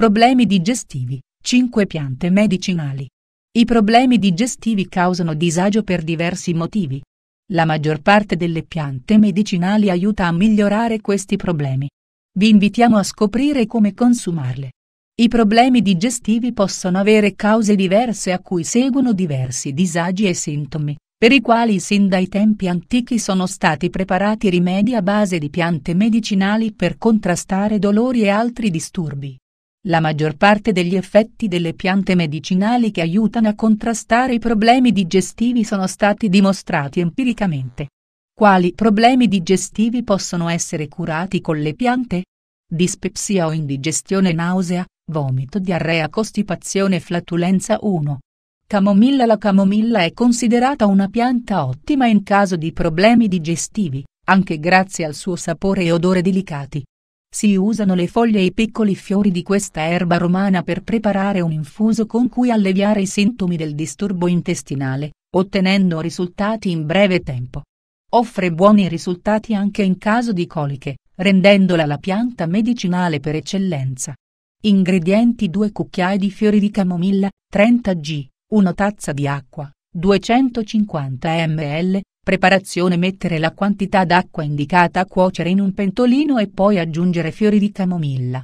Problemi digestivi, 5 piante medicinali. I problemi digestivi causano disagio per diversi motivi. La maggior parte delle piante medicinali aiuta a migliorare questi problemi. Vi invitiamo a scoprire come consumarle. I problemi digestivi possono avere cause diverse a cui seguono diversi disagi e sintomi, per i quali sin dai tempi antichi sono stati preparati rimedi a base di piante medicinali per contrastare dolori e altri disturbi. La maggior parte degli effetti delle piante medicinali che aiutano a contrastare i problemi digestivi sono stati dimostrati empiricamente. Quali problemi digestivi possono essere curati con le piante? Dispepsia o indigestione, nausea, vomito, diarrea, costipazione, flatulenza. 1. Camomilla. La camomilla è considerata una pianta ottima in caso di problemi digestivi, anche grazie al suo sapore e odore delicati. Si usano le foglie e i piccoli fiori di questa erba romana per preparare un infuso con cui alleviare i sintomi del disturbo intestinale, ottenendo risultati in breve tempo. Offre buoni risultati anche in caso di coliche, rendendola la pianta medicinale per eccellenza. Ingredienti: 2 cucchiai di fiori di camomilla, 30 g, 1 tazza di acqua, 250 ml, preparazione: mettere la quantità d'acqua indicata a cuocere in un pentolino e poi aggiungere fiori di camomilla.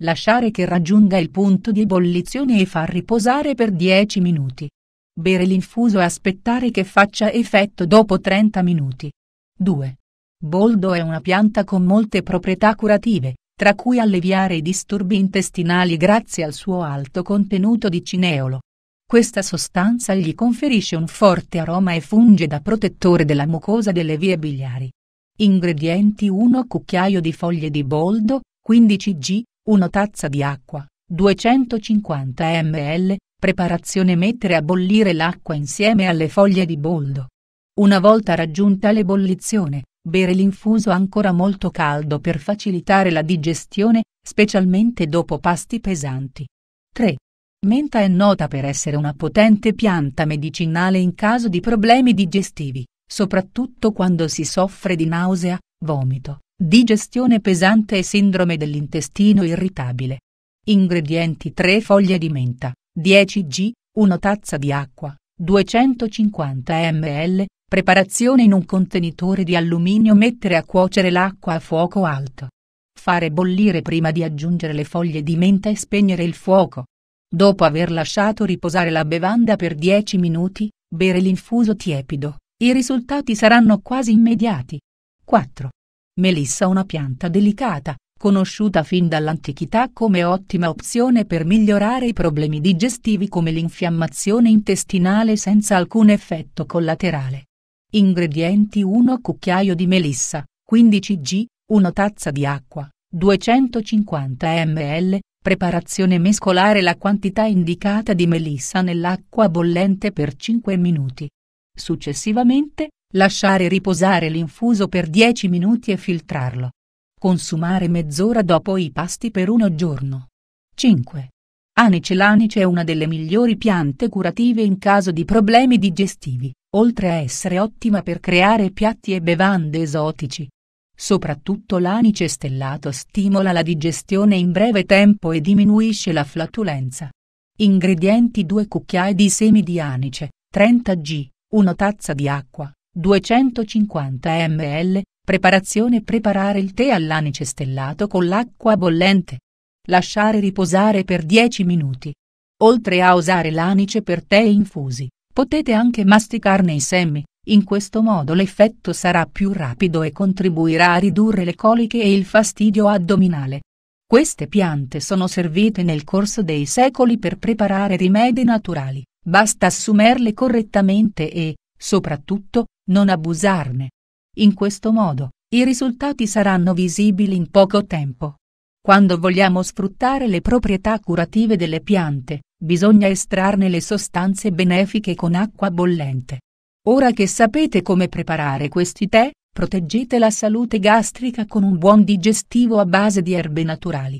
Lasciare che raggiunga il punto di ebollizione e far riposare per 10 minuti. Bere l'infuso e aspettare che faccia effetto dopo 30 minuti. 2. Boldo è una pianta con molte proprietà curative, tra cui alleviare i disturbi intestinali grazie al suo alto contenuto di cineolo. Questa sostanza gli conferisce un forte aroma e funge da protettore della mucosa delle vie biliari. Ingredienti: 1 cucchiaio di foglie di boldo, 15 g, 1 tazza di acqua, 250 ml, preparazione: mettere a bollire l'acqua insieme alle foglie di boldo. Una volta raggiunta l'ebollizione, bere l'infuso ancora molto caldo per facilitare la digestione, specialmente dopo pasti pesanti. 3. Menta è nota per essere una potente pianta medicinale in caso di problemi digestivi, soprattutto quando si soffre di nausea, vomito, digestione pesante e sindrome dell'intestino irritabile. Ingredienti: 3 foglie di menta, 10 g, 1 tazza di acqua, 250 ml, preparazione: in un contenitore di alluminio mettere a cuocere l'acqua a fuoco alto. Fare bollire prima di aggiungere le foglie di menta e spegnere il fuoco. Dopo aver lasciato riposare la bevanda per 10 minuti, bere l'infuso tiepido, i risultati saranno quasi immediati. 4. Melissa. Una pianta delicata, conosciuta fin dall'antichità come ottima opzione per migliorare i problemi digestivi come l'infiammazione intestinale senza alcun effetto collaterale. Ingredienti: 1 cucchiaio di melissa, 15 g, 1 tazza di acqua, 250 ml, preparazione: mescolare la quantità indicata di melissa nell'acqua bollente per 5 minuti. Successivamente, lasciare riposare l'infuso per 10 minuti e filtrarlo. Consumare mezz'ora dopo i pasti per 1 giorno. 5. Anice. L'anice è una delle migliori piante curative in caso di problemi digestivi, oltre a essere ottima per creare piatti e bevande esotici. Soprattutto l'anice stellato stimola la digestione in breve tempo e diminuisce la flatulenza. Ingredienti: 2 cucchiai di semi di anice, 30 g, 1 tazza di acqua, 250 ml, preparazione: preparare il tè all'anice stellato con l'acqua bollente. Lasciare riposare per 10 minuti. Oltre a usare l'anice per tè e infusi, potete anche masticarne i semi. In questo modo l'effetto sarà più rapido e contribuirà a ridurre le coliche e il fastidio addominale. Queste piante sono servite nel corso dei secoli per preparare rimedi naturali, basta assumerle correttamente e, soprattutto, non abusarne. In questo modo, i risultati saranno visibili in poco tempo. Quando vogliamo sfruttare le proprietà curative delle piante, bisogna estrarne le sostanze benefiche con acqua bollente. Ora che sapete come preparare questi tè, proteggete la salute gastrica con un buon digestivo a base di erbe naturali.